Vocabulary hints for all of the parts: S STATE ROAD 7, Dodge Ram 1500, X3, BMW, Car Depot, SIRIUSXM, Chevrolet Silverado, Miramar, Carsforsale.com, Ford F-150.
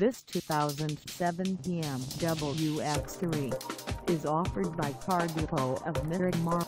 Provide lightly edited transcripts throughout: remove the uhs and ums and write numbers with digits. This 2007 BMW X3 is offered by Car Depot of Miramar.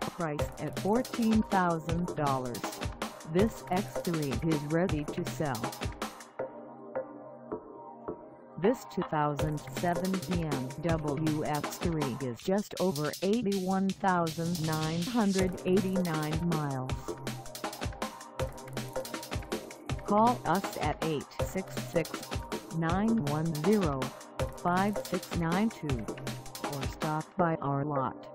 Priced at $14,000, this X3 is ready to sell. This 2007 BMW X3 is just over 81,989 miles. Call us at 866-910-5692 or stop by our lot.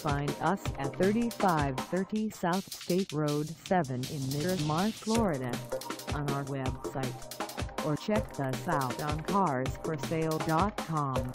Find us at 3530 South State Road 7 in Miramar, Florida, on our website, or check us out on Carsforsale.com.